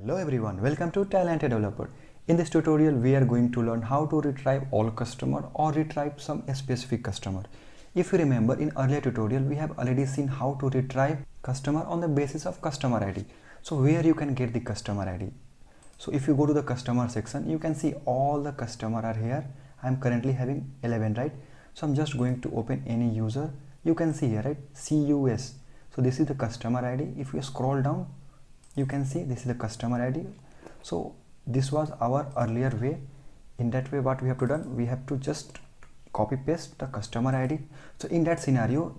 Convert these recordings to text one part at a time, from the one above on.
Hello everyone, welcome to Talented Developer. In this tutorial we are going to learn how to retrieve all customer or retrieve some specific customer. If you remember, in earlier tutorial we have already seen how to retrieve customer on the basis of customer ID. So where you can get the customer ID? So if you go to the customer section, you can see all the customer are here. I am currently having 11, right? So I'm just going to open any user. You can see here, right, CUS. So this is the customer ID. If you scroll down, you can see this is the customer ID. So this was our earlier way. In that way, what we have to done, we have to just copy paste the customer ID. So in that scenario,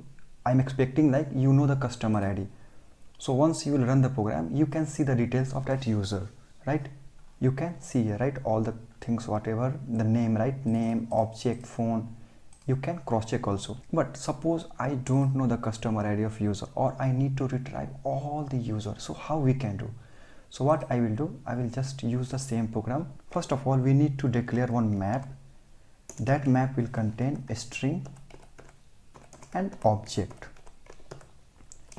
I'm expecting like you know the customer ID. So once you will run the program, you can see the details of that user, right? You can see here, right, all the things, whatever the name, right, name, object, phone. You can cross-check also. But suppose I don't know the customer ID of user, or I need to retrieve all the user. So how we can do? So what I will do, I will just use the same program. First of all, we need to declare one map. That map will contain a string and object.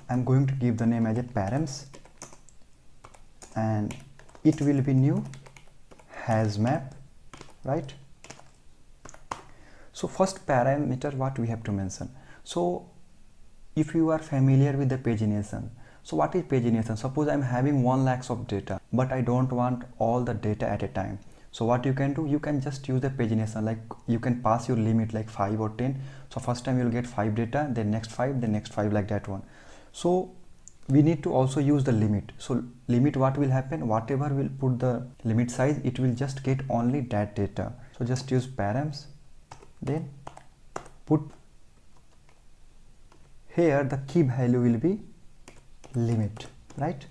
I'm going to give the name as a params, and it will be new has map, right? So first parameter what we have to mention. So if you are familiar with the pagination, so what is pagination? Suppose I'm having 1 lakh of data, but I don't want all the data at a time. So what you can do, you can just use the pagination, like you can pass your limit like 5 or 10. So first time you'll get 5 data, then next 5, then next 5, like that one. So we need to also use the limit. So limit, what will happen, whatever will put the limit size, it will just get only that data. So just use params. Then put here the key value will be limit, right?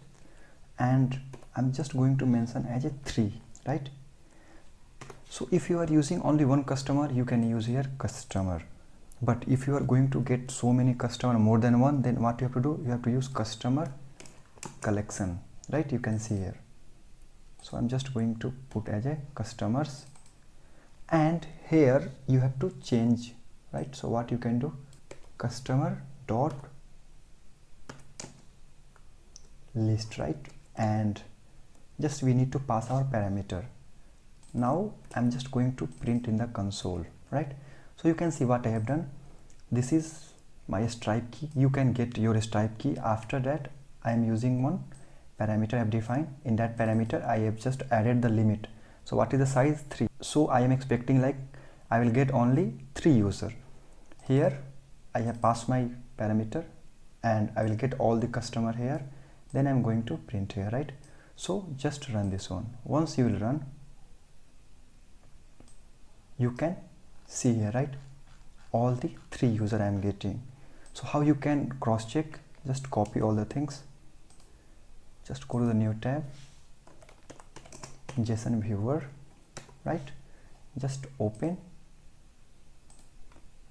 And I'm just going to mention as a 3, right? So if you are using only one customer, you can use here customer. But if you are going to get so many customer, more than one, then what you have to do, you have to use customer collection, right? You can see here. So I'm just going to put as a customers. And here you have to change, right? So what you can do, customer dot list, right? And just we need to pass our parameter. Now I'm just going to print in the console, right? So you can see what I have done. This is my Stripe key. You can get your Stripe key. After that, I am using one parameter I have defined. In that parameter, I have just added the limit. So what is the size? 3. So I am expecting like I will get only 3 user. Here I have passed my parameter and I will get all the customer here. Then I'm going to print here, right? So just run this one. Once you will run, you can see here, right, all the 3 user I am getting. So how you can cross check, just copy all the things. Just go to the new tab, JSON viewer, right? Just open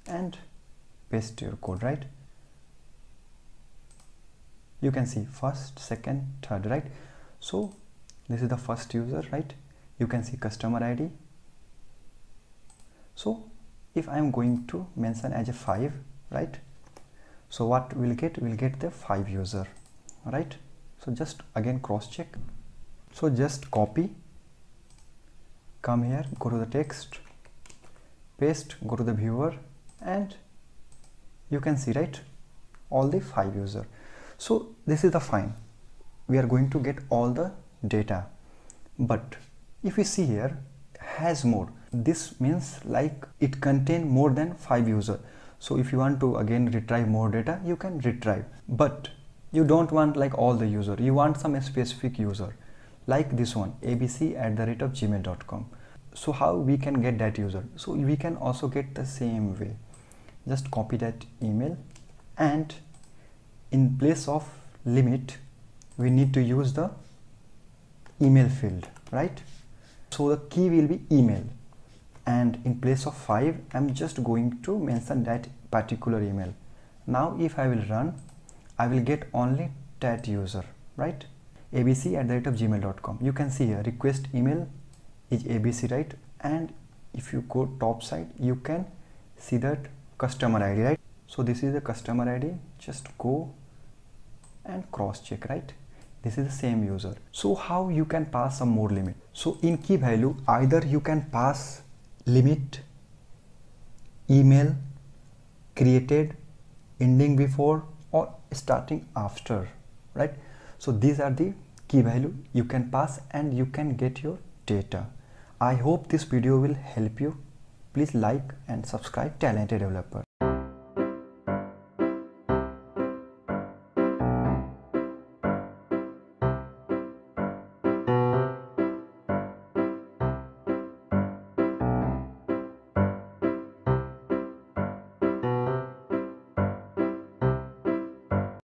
and paste your code, right? You can see first, second, third, right? So this is the first user, right? You can see customer ID. So if I am going to mention as a 5, right? So what we'll get the 5 user, right? So just again cross check. So just copy, come here, go to the text, paste, go to the viewer, and you can see, right, all the 5 user. So this is the fine. We are going to get all the data. But if you see here, has more, this means like it contain more than 5 user. So if you want to again retrieve more data, you can retrieve, but you don't want like all the user. You want some specific user, like this one, abc@gmail.com. So how we can get that user? So we can also get the same way. Just copy that email, and in place of limit, we need to use the email field, right? So the key will be email, and in place of 5, I'm just going to mention that particular email. Now if I will run, I will get only that user, right? abc@gmail.com. You can see here request email is abc, right? And if you go top side, you can see that customer ID, right? So this is the customer ID. Just go and cross check, right? This is the same user. So how you can pass some more limit? So in key value, either you can pass limit email created, ending before, or starting after, right? So these are the key value you can pass and you can get your data. I hope this video will help you. Please like and subscribe Talented Developer.